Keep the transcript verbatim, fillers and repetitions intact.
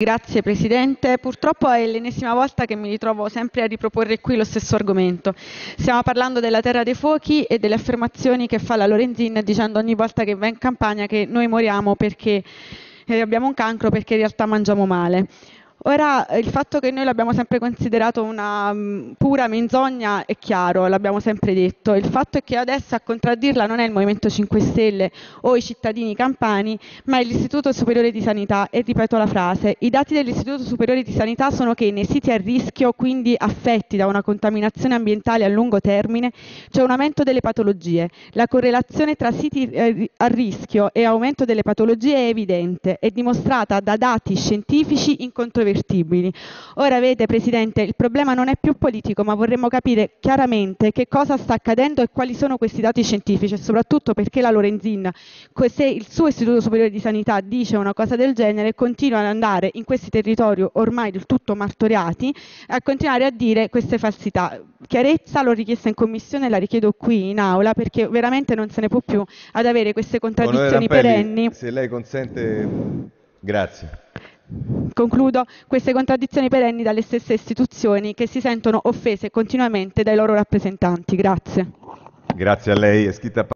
Grazie Presidente, purtroppo è l'ennesima volta che mi ritrovo sempre a riproporre qui lo stesso argomento. Stiamo parlando della Terra dei Fuochi e delle affermazioni che fa la Lorenzin dicendo ogni volta che va in campagna che noi moriamo perché abbiamo un cancro, perché in realtà mangiamo male. Ora, il fatto che noi l'abbiamo sempre considerato una mh, pura menzogna è chiaro, l'abbiamo sempre detto. Il fatto è che adesso a contraddirla non è il Movimento cinque Stelle o i cittadini campani, ma è l'Istituto Superiore di Sanità. E ripeto la frase, i dati dell'Istituto Superiore di Sanità sono che nei siti a rischio, quindi affetti da una contaminazione ambientale a lungo termine, c'è un aumento delle patologie. La correlazione tra siti eh, a rischio e aumento delle patologie è evidente, è dimostrata da dati scientifici incontrovertibili. Ora vede Presidente, il problema non è più politico, ma vorremmo capire chiaramente che cosa sta accadendo e quali sono questi dati scientifici e soprattutto perché la Lorenzin, se il suo Istituto Superiore di Sanità dice una cosa del genere, continua ad andare in questi territori ormai del tutto martoriati a continuare a dire queste falsità. Chiarezza l'ho richiesta in commissione, la richiedo qui in aula perché veramente non se ne può più ad avere queste contraddizioni perenni. Se lei consente, grazie. Concludo, queste contraddizioni perenni dalle stesse istituzioni che si sentono offese continuamente dai loro rappresentanti. Grazie. Grazie a lei. È scritta...